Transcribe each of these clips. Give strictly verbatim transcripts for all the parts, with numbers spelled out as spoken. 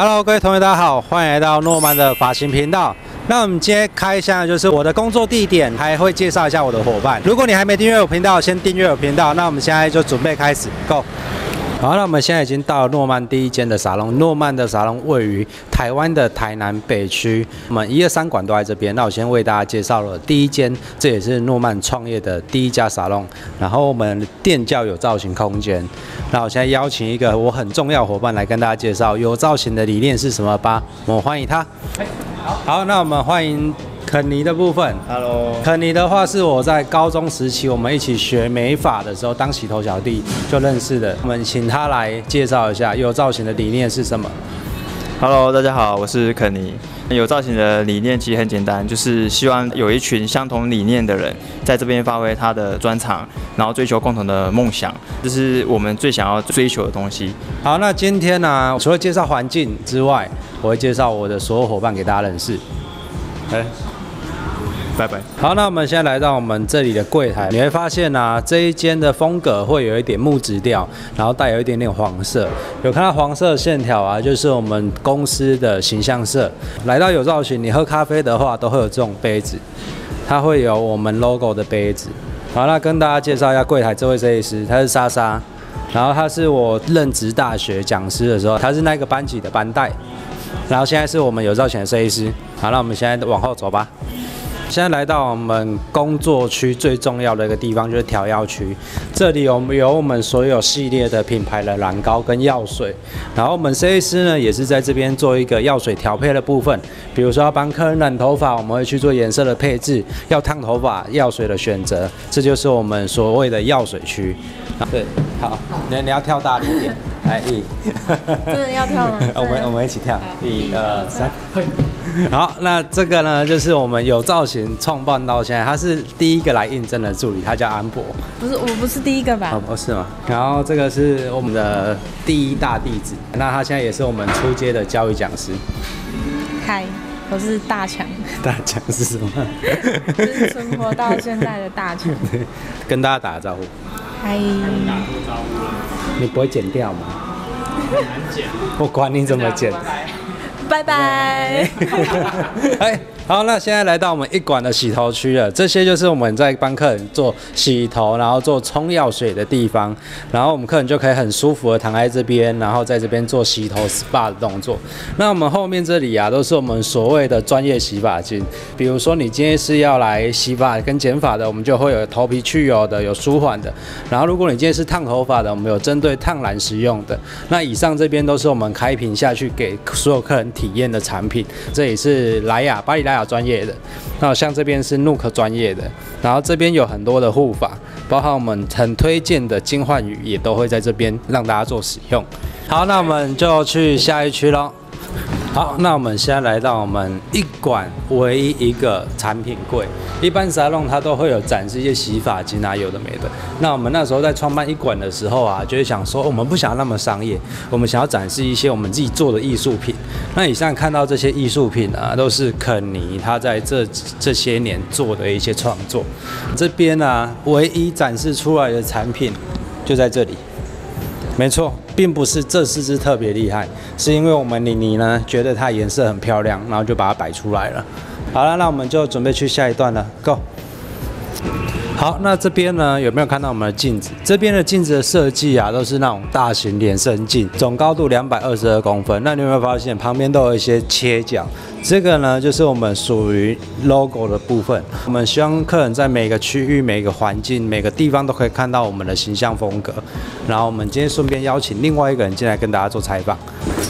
Hello， 各位同学，大家好，欢迎来到诺曼的发型频道。那我们今天开箱的就是我的工作地点，还会介绍一下我的伙伴。如果你还没订阅我频道，先订阅我频道。那我们现在就准备开始 ，Go。 好，那我们现在已经到了诺曼第一间的沙龙。诺曼的沙龙位于台湾的台南北区，我们一二三馆都在这边。那我先为大家介绍了第一间，这也是诺曼创业的第一家沙龙。然后我们店叫有造型空间。那我现在邀请一个我很重要伙伴来跟大家介绍有造型的理念是什么吧。我们欢迎他。好，那我们欢迎。 肯尼的部分 ，Hello， 肯尼的话是我在高中时期我们一起学美发的时候当洗头小弟就认识的。我们请他来介绍一下有造型的理念是什么。Hello， 大家好，我是肯尼。有造型的理念其实很简单，就是希望有一群相同理念的人在这边发挥他的专长，然后追求共同的梦想，这是我们最想要追求的东西。好，那今天呢、啊，除了介绍环境之外，我会介绍我的所有伙伴给大家认识。哎。 拜拜。好，那我们现在来到我们这里的柜台，你会发现啊，这一间的风格会有一点木质调，然后带有一点点黄色。有看到黄色线条啊，就是我们公司的形象色。来到有造型，你喝咖啡的话都会有这种杯子，它会有我们 logo 的杯子。好，那跟大家介绍一下柜台这位设计师，他是莎莎，然后他是我任职大学讲师的时候，他是那个班级的班代，然后现在是我们有造型的设计师。好，那我们现在往后走吧。 现在来到我们工作区最重要的一个地方，就是调药区。这里有有我们所有系列的品牌的染膏跟药水，然后我们设计师呢也是在这边做一个药水调配的部分。比如说要帮客人染头发，我们会去做颜色的配置；要烫头发，药水的选择，这就是我们所谓的药水区。对，好，你你要跳大力一点，来一，真的要跳吗？我们我们一起跳，一二三。 好，那这个呢，就是我们有造型创办到现在，他是第一个来应征的助理，他叫安博。不是，我不是第一个吧？哦，不是吗？然后这个是我们的第一大弟子，那他现在也是我们初阶的教育讲师。嗨，我是大强。大强是什么？就是存活到现在的大强。跟大家打个招呼。嗨。打个招呼。你不会剪掉吗？很难剪。我管你怎么剪。 拜拜。哎，好，那现在来到我们一馆的洗头区了。这些就是我们在帮客人做洗头，然后做冲药水的地方。然后我们客人就可以很舒服的躺在这边，然后在这边做洗头 S P A 的动作。那我们后面这里啊，都是我们所谓的专业洗发精。比如说你今天是要来洗发跟剪发的，我们就会有头皮去油的，有舒缓的。然后如果你今天是烫头发的，我们有针对烫染使用的。那以上这边都是我们开瓶下去给所有客人。 体验的产品，这也是莱雅巴黎莱雅专业的，那像这边是 Nook 专业的，然后这边有很多的护法，包含我们很推荐的金焕羽也都会在这边让大家做使用。好，那我们就去下一区咯。好，那我们现在来到我们一馆唯一一个产品柜，一般沙龙它都会有展示一些洗发精啊，有的没的。那我们那时候在创办一馆的时候啊，就是想说我们不想要那么商业，我们想要展示一些我们自己做的艺术品。 那以上看到这些艺术品啊，都是肯尼他在这这些年做的一些创作。这边啊，唯一展示出来的产品就在这里。没错，并不是这四支特别厉害，是因为我们妮妮呢觉得它颜色很漂亮，然后就把它摆出来了。好了，那我们就准备去下一段了 ，Go。 好，那这边呢有没有看到我们的镜子？这边的镜子的设计啊，都是那种大型连身镜，总高度两百二十二公分。那你有没有发现旁边都有一些切角？这个呢就是我们属于 logo 的部分。我们希望客人在每个区域、每个环境、每个地方都可以看到我们的形象风格。然后我们今天顺便邀请另外一个人进来跟大家做采访。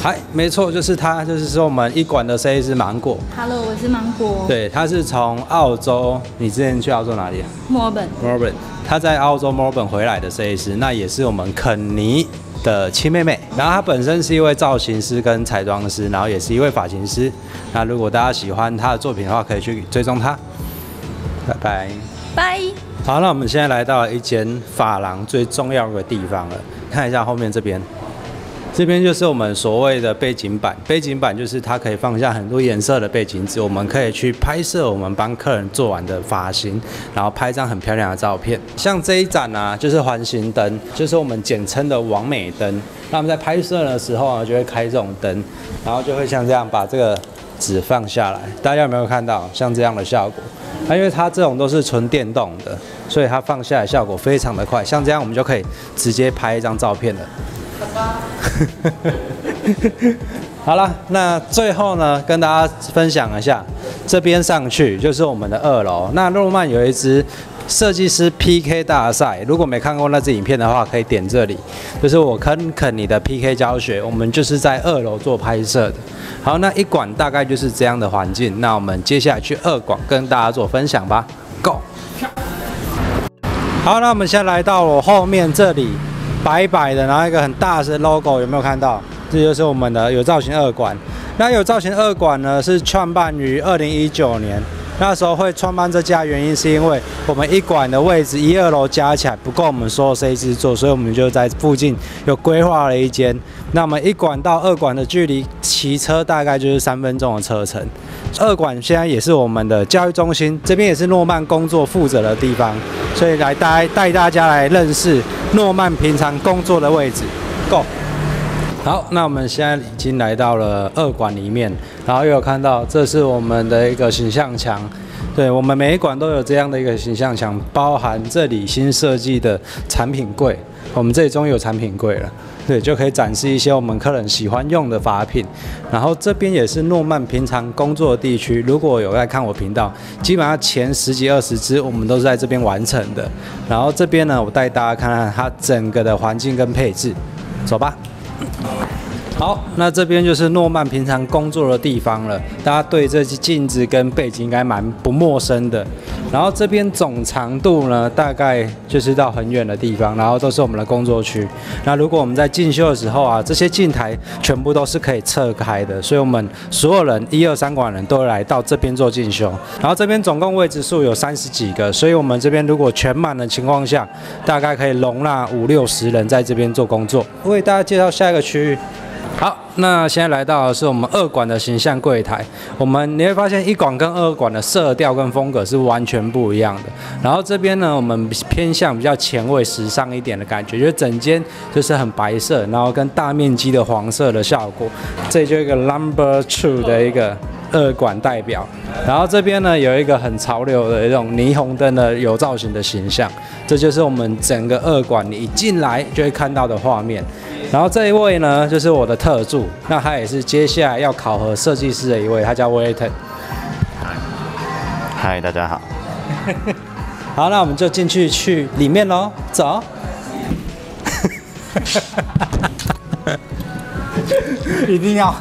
嗨，没错，就是他，就是说我们一馆的设计师芒果。Hello， 我是芒果。对，他是从澳洲，你之前去澳洲哪里啊？墨尔本。 墨本，他在澳洲墨尔本回来的设计师，那也是我们肯尼的亲妹妹。然后她本身是一位造型师跟彩妆师，然后也是一位发型师。那如果大家喜欢她的作品的话，可以去追踪她。拜拜。拜。好，那我们现在来到了一间发廊最重要的地方了，看一下后面这边。这边就是我们所谓的背景板，背景板就是它可以放下很多颜色的背景纸，我们可以去拍摄我们帮客人做完的发型，然后拍一张很漂亮的照片。像这一盏啊，就是环形灯，就是我们简称的完美灯。那我们在拍摄的时候呢，就会开这种灯，然后就会像这样把这个纸放下来。大家有没有看到像这样的效果？ 那、啊、因为它这种都是纯电动的，所以它放下来效果非常的快。像这样我们就可以直接拍一张照片了。好啦，那最后呢，跟大家分享一下，这边上去就是我们的二楼。那诺曼有一支设计师 P K 大赛，如果没看过那支影片的话，可以点这里，就是我肯肯尼的 P K 教学，我们就是在二楼做拍摄的。好，那一馆大概就是这样的环境，那我们接下来去二馆跟大家做分享吧 ，Go！ 好，那我们现在来到我后面这里，白白的，然后一个很大的 logo， 有没有看到？这就是我们的有造型二馆。那有造型二馆呢，是创办于二零一九年。 那时候会创办这家原因是因为我们一馆的位置一二楼加起来不够我们所有设计师做，所以我们就在附近有规划了一间。那么一馆到二馆的距离骑车大概就是三分钟的车程。二馆现在也是我们的教育中心，这边也是诺曼工作负责的地方，所以来带带大家来认识诺曼平常工作的位置。Go！ 好，那我们现在已经来到了二馆里面，然后又有看到这是我们的一个形象墙，对我们每一馆都有这样的一个形象墙，包含这里新设计的产品柜，我们这里终于有产品柜了，对，就可以展示一些我们客人喜欢用的发品。然后这边也是诺曼平常工作的地区，如果有在看我频道，基本上前十几二十支我们都是在这边完成的。然后这边呢，我带大家看看它整个的环境跟配置，走吧。 好，那这边就是诺曼平常工作的地方了。大家对这些镜子跟背景应该蛮不陌生的。然后这边总长度呢，大概就是到很远的地方，然后都是我们的工作区。那如果我们在进修的时候啊，这些镜台全部都是可以撤开的，所以我们所有人一二三馆人都来到这边做进修。然后这边总共位置数有三十几个，所以我们这边如果全满的情况下，大概可以容纳五六十人在这边做工作。为大家介绍下一个区域。 好，那现在来到的是我们二馆的形象柜台。我们你会发现一馆跟二馆的色调跟风格是完全不一样的。然后这边呢，我们偏向比较前卫、时尚一点的感觉，就是整间就是很白色，然后跟大面积的黄色的效果。这就一个 number two 的一个二馆代表。然后这边呢有一个很潮流的一种霓虹灯的有造型的形象，这就是我们整个二馆你一进来就会看到的画面。 然后这一位呢，就是我的特助，那他也是接下来要考核设计师的一位，他叫 Wayton。嗨，大家好。好，那我们就进去去里面咯，走。一定要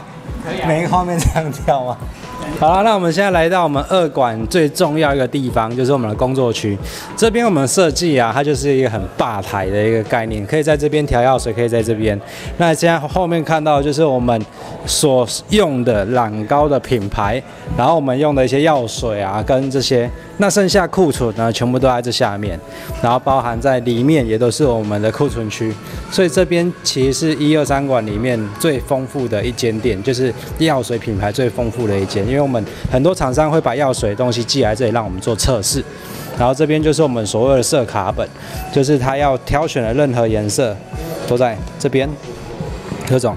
每个画面这样跳吗？ 好了，那我们现在来到我们二馆最重要一个地方，就是我们的工作区。这边我们设计啊，它就是一个很吧台的一个概念，可以在这边调药水，可以在这边。那现在后面看到就是我们所用的染膏的品牌，然后我们用的一些药水啊，跟这些。那剩下库存呢，全部都在这下面，然后包含在里面也都是我们的库存区。所以这边其实是一二三馆里面最丰富的一间店，就是药水品牌最丰富的一间，因为。 我们很多厂商会把药水的东西寄来这里，让我们做测试。然后这边就是我们所谓的色卡本，就是他要挑选的任何颜色都在这边。这种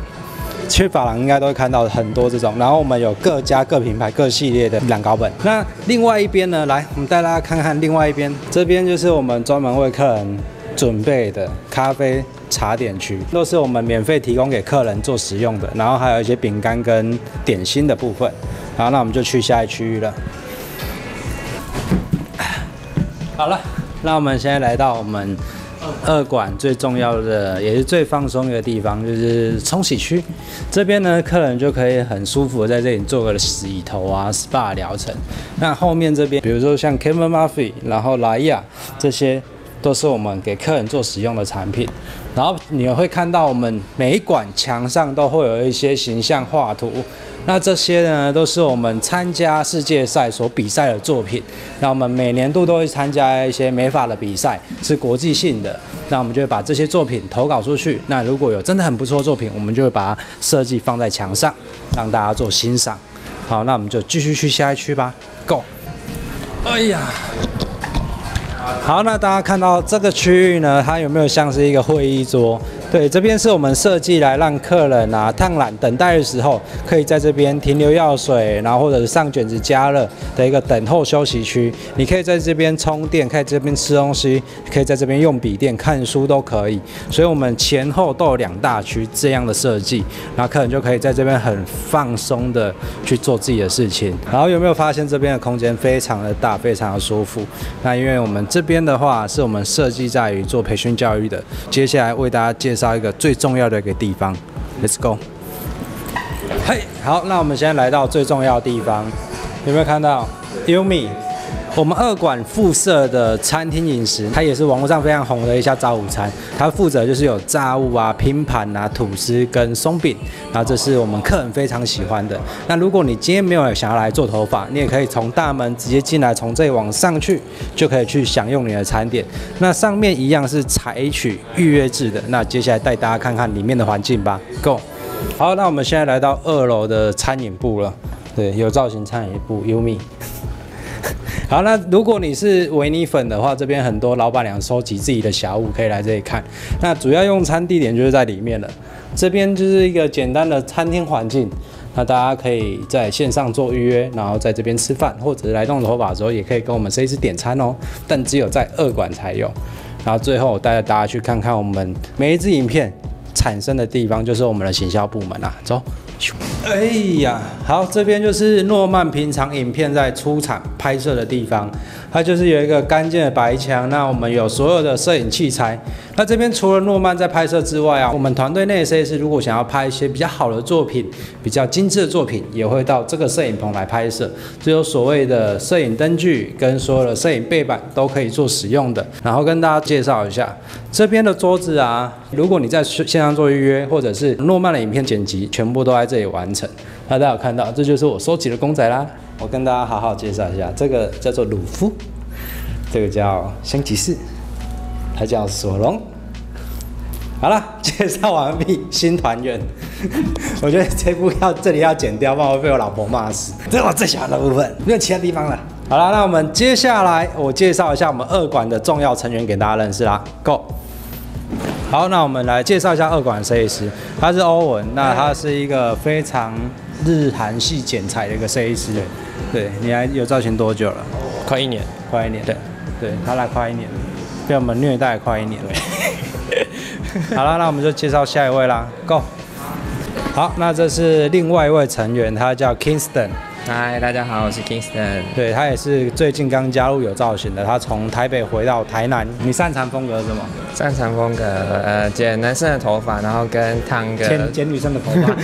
去发廊应该都会看到很多这种。然后我们有各家各品牌各系列的染膏本。那另外一边呢，来我们带大家看看另外一边，这边就是我们专门为客人准备的咖啡。 茶点区都是我们免费提供给客人做食用的，然后还有一些饼干跟点心的部分。然后那我们就去下一区域了。好了，那我们现在来到我们二馆最重要的，也是最放松的地方，就是冲洗区。这边呢，客人就可以很舒服的在这里做个洗头啊、S P A 疗程。那后面这边，比如说像 Kevin Murphy， 然后莱雅这些。都是我们给客人做使用的产品。然后你会看到我们每一馆墙上都会有一些形象画图，那这些呢都是我们参加世界赛所比赛的作品。那我们每年度都会参加一些美发的比赛，是国际性的。那我们就会把这些作品投稿出去。那如果有真的很不错的作品，我们就会把它设计放在墙上，让大家做欣赏。好，那我们就继续去下一区吧 ，Go！ 哎呀！ 好，那大家看到这个区域呢，它有没有像是一个会议桌？对，这边是我们设计来让客人啊烫染等待的时候，可以在这边停留药水，然后或者是上卷子加热的一个等候休息区。你可以在这边充电，可以在这边吃东西，可以在这边用笔电看书都可以。所以我们前后都有两大区这样的设计，然后客人就可以在这边很放松的去做自己的事情。然后有没有发现这边的空间非常的大，非常的舒服？那因为我们这 这边的话是我们设计在于做培训教育的，接下来为大家介绍一个最重要的一个地方 ，Let's go。嘿，好，那我们现在来到最重要的地方，有没有看到 Yumi？ 我们二馆附设的餐厅饮食，它也是网络上非常红的一家早午餐，它负责就是有炸物啊、拼盘啊、吐司跟松饼，然后这是我们客人非常喜欢的。那如果你今天没有想要来做头发，你也可以从大门直接进来，从这里往上去就可以去享用你的餐点。那上面一样是采取预约制的，那接下来带大家看看里面的环境吧 ，Go！ 好，那我们现在来到二楼的餐饮部了，对，有造型餐饮部 ，Yumi。 好，那如果你是维尼粉的话，这边很多老板娘收集自己的小物，可以来这里看。那主要用餐地点就是在里面了，这边就是一个简单的餐厅环境。那大家可以在线上做预约，然后在这边吃饭，或者来弄头发的时候，也可以跟我们设计师点餐哦。但只有在二馆才有。然后最后带大家去看看我们每一支影片产生的地方，就是我们的行销部门啊，走。 哎呀，好，这边就是诺曼平常影片在出厂拍摄的地方，它就是有一个干净的白墙。那我们有所有的摄影器材。那这边除了诺曼在拍摄之外啊，我们团队内的摄影师如果想要拍一些比较好的作品、比较精致的作品，也会到这个摄影棚来拍摄。只有所谓的摄影灯具跟所有的摄影背板都可以做使用的。然后跟大家介绍一下，这边的桌子啊，如果你在线上做预约，或者是诺曼的影片剪辑，全部都在这里完。 那大家有看到，这就是我收集的公仔啦。我跟大家好好介绍一下，这个叫做鲁夫，这个叫香吉士，它叫索隆。好了，介绍完毕，新团员。我觉得这部要这里要剪掉，不然会被我老婆骂死。这是我最喜欢的部分，没有其他地方了。好了，那我们接下来我介绍一下我们二馆的重要成员给大家认识啦。Go。 好，那我们来介绍一下二馆的设计师，他是欧文，那他是一个非常日韩系剪裁的一个设计师。对，你还有造型多久了？快一年，快一年。对，对他来快一年，被我们虐待快一年了。好了，那我们就介绍下一位啦 ，Go。好，那这是另外一位成员，他叫 Kingston。 嗨， Hi, 大家好，我是 Kingston。对他也是最近刚加入有造型的，他从台北回到台南。你擅长风格是什么？擅长风格，呃，剪男生的头发，然后跟烫个剪剪女生的头发，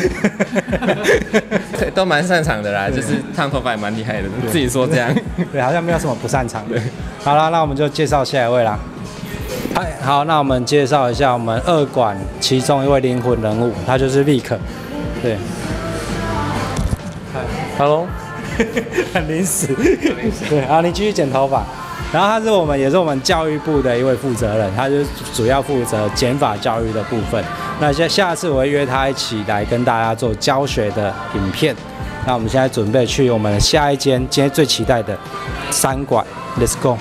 都蛮擅长的啦，就是烫头发也蛮厉害的，自己说这样。对，好像没有什么不擅长的。好啦，那我们就介绍下一位啦。 嗨，好，那我们介绍一下我们二馆其中一位灵魂人物，他就是立可。对。 Hello， 很临时。对，好，你继续剪头发。然后他是我们，也是我们教育部的一位负责人，他就主要负责剪发教育的部分。那下下次我会约他一起来跟大家做教学的影片。那我们现在准备去我们下一间，今天最期待的三馆 ，Let's go。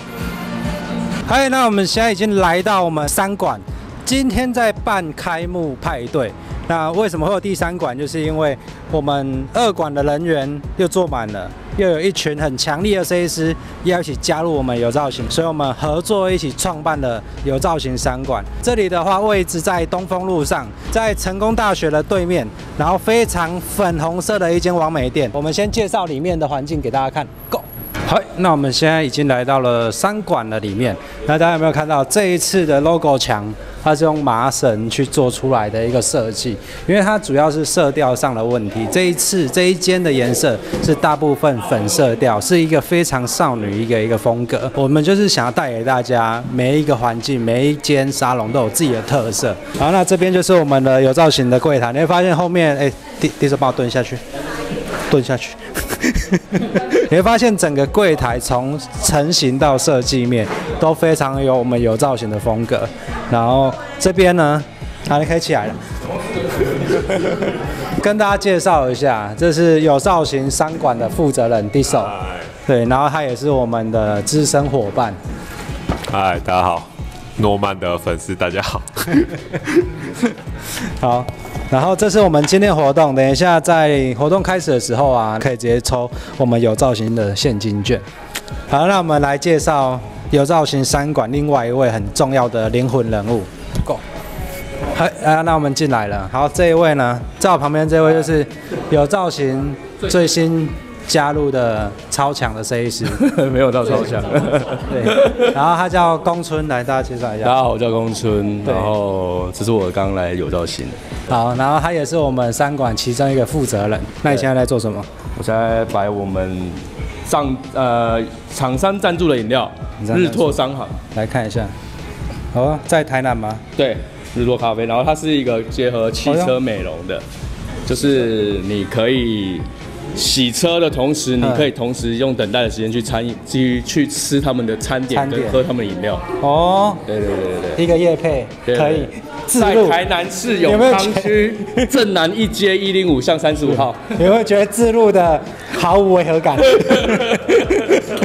嗨，那我们现在已经来到我们三馆，今天在办开幕派对。 那为什么会有第三馆？就是因为我们二馆的人员又坐满了，又有一群很强力的设计师要一起加入我们有造型，所以我们合作一起创办了有造型三馆。这里的话，位置在东风路上，在成功大学的对面，然后非常粉红色的一间网美店。我们先介绍里面的环境给大家看 ，Go。 好，那我们现在已经来到了三馆的里面。那大家有没有看到这一次的 logo 墙？它是用麻绳去做出来的一个设计，因为它主要是色调上的问题。这一次这一间的颜色是大部分粉色调，是一个非常少女一个一个风格。我们就是想要带给大家每一个环境、每一间沙龙都有自己的特色。然后那这边就是我们的有造型的柜台，你会发现后面，哎，第第手帮我蹲下去，蹲下去。 你会发现整个柜台从成型到设计面都非常有我们有造型的风格。然后这边呢，啊，你可以起来了。跟大家介绍一下，这是有造型商馆的负责人 Diso， 对，然后他也是我们的资深伙伴。嗨，大家好，诺曼的粉丝大家好。好。 然后这是我们今天活动，等一下在活动开始的时候啊，可以直接抽我们有造型的现金券。好，那我们来介绍有造型商馆另外一位很重要的灵魂人物。Go。好，啊，那我们进来了。好，这一位呢，在我旁边这位就是有造型最新加入的超强的设计师。没有到超强。对。然后他叫宫村，来大家介绍一下。大家好，我叫宫村。然后这是我刚来有造型。 好，然后他也是我们商馆其中一个负责人。那你现在在做什么？我现在摆我们上呃厂商赞助的饮料，日拓商行。来看一下，哦，在台南吗？对，日拓咖啡。然后它是一个结合汽车美容的，哦、就是你可以洗车的同时，嗯、你可以同时用等待的时间去餐去去吃他们的餐点跟喝他们的饮料。哦，对对对对对，一个业配对对对可以。 在台南市永康区正南一街一零五巷三十五号，你会觉得自入的毫无违和感。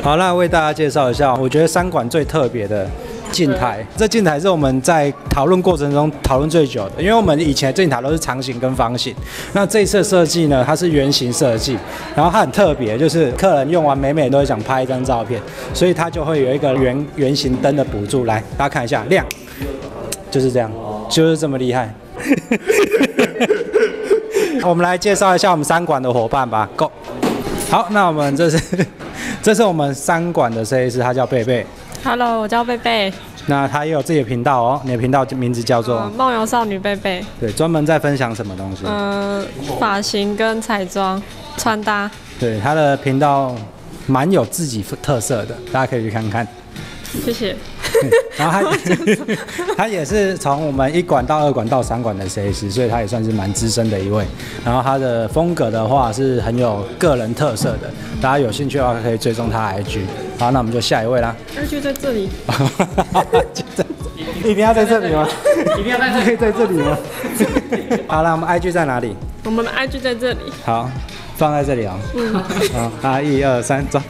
好，那为大家介绍一下，我觉得商馆最特别的镜台，这镜台是我们在讨论过程中讨论最久的，因为我们以前镜台都是长形跟方形，那这一次设计呢，它是圆形设计，然后它很特别，就是客人用完美美都会想拍一张照片，所以它就会有一个圆圆形灯的补助，来大家看一下亮，就是这样。 就是这么厉害。我们来介绍一下我们商馆的伙伴吧。Go。好，那我们这是这是我们商馆的设计师，他叫贝贝。Hello， 我叫贝贝。那他也有自己的频道哦，你的频道名字叫做梦游少女贝贝。对，专门在分享什么东西？嗯、呃，发型跟彩妆、穿搭。对，他的频道蛮有自己特色的，大家可以去看看。谢谢。 然后他他也是从我们一馆到二馆到三馆的设计师，所以他也算是蛮资深的一位。然后他的风格的话是很有个人特色的，大家有兴趣的话可以追踪他 I G。好，那我们就下一位啦。I G 在这里。一定要在这里吗？一定要在这里？在这里吗？好了，我们 I G 在哪里？我们的 I G 在这里。好，放在这里啊。嗯。好，一二三，走。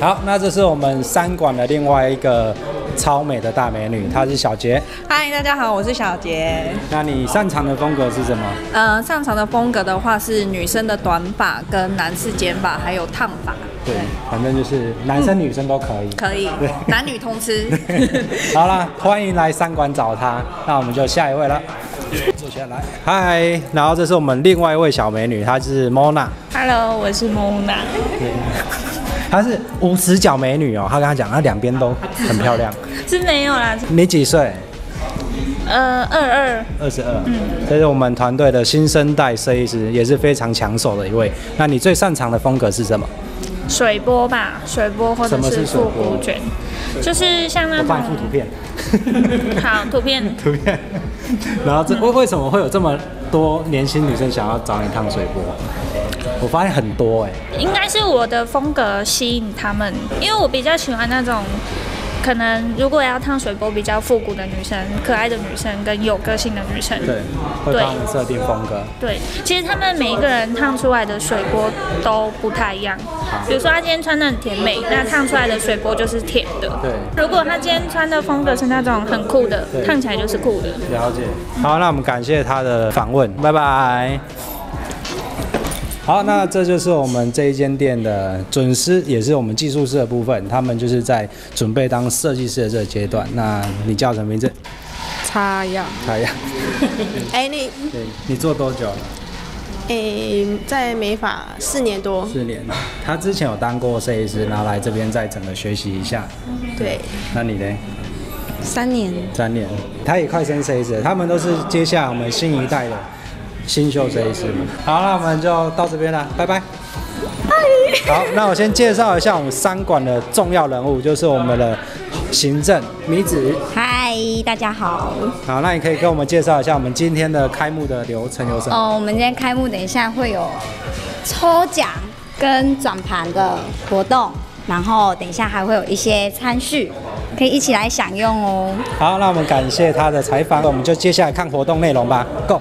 好，那这是我们三馆的另外一个。 超美的大美女，她是小杰。嗨，大家好，我是小杰。那你擅长的风格是什么？呃，擅长的风格的话是女生的短发、跟男士剪发，还有烫发。对，對反正就是男生女生都可以。嗯、可以，男女通吃。好啦，欢迎来三馆找她。那我们就下一位了。坐下来。嗨，然后这是我们另外一位小美女，她是 Mona。Hello， 我是 Mona。她是无死角美女哦、喔，她跟她讲，她两边都很漂亮。是没有啦。你几岁？呃，二二。二十二。嗯。这是我们团队的新生代设计师，也是非常抢手的一位。那你最擅长的风格是什么？水波吧，水波或者是复古卷，就是像那种。我放一幅图片。好，图片。图片。然后这为为什么会有这么多年轻女生想要找你烫水波？ 我发现很多哎、欸，应该是我的风格吸引他们，因为我比较喜欢那种，可能如果要烫水波比较复古的女生、可爱的女生跟有个性的女生，对，会帮你设定风格。对，其实他们每一个人烫出来的水波都不太一样，比如说她今天穿的很甜美，那烫出来的水波就是甜的。对，如果她今天穿的风格是那种很酷的，烫起来就是酷的。了解。好，那我们感谢她的访问，拜拜。 好，那这就是我们这一间店的准师，也是我们技术师的部分。他们就是在准备当设计师的这个阶段。那你叫什么名字？插秧。插秧。哎、欸，你对，你做多久了？哎、欸，在美发四年多。四年。他之前有当过设计师，然后来这边再整个学习一下。对。那你呢？三年，三年，他也快升设计师，他们都是接下我们新一代的新秀设计师。好，那我们就到这边了，拜拜。 好，那我先介绍一下我们三馆的重要人物，就是我们的行政米子。嗨，大家好。好，那你可以跟我们介绍一下我们今天的开幕的流程有什么？哦，我们今天开幕，等一下会有抽奖跟转盘的活动，然后等一下还会有一些餐叙，可以一起来享用哦。好，那我们感谢他的采访，我们就接下来看活动内容吧。Go。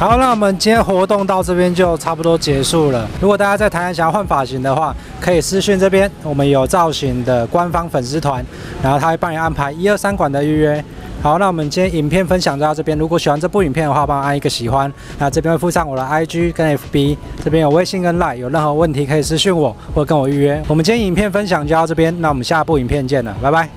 好，那我们今天活动到这边就差不多结束了。如果大家在台南想要换发型的话，可以私讯这边，我们有造型的官方粉丝团，然后他会帮你安排一二三馆的预约。好，那我们今天影片分享就到这边。如果喜欢这部影片的话，帮我按一个喜欢。那这边会附上我的 I G 跟 F B， 这边有微信跟 Line， 有任何问题可以私讯我或跟我预约。我们今天影片分享就到这边，那我们下部影片见了，拜拜。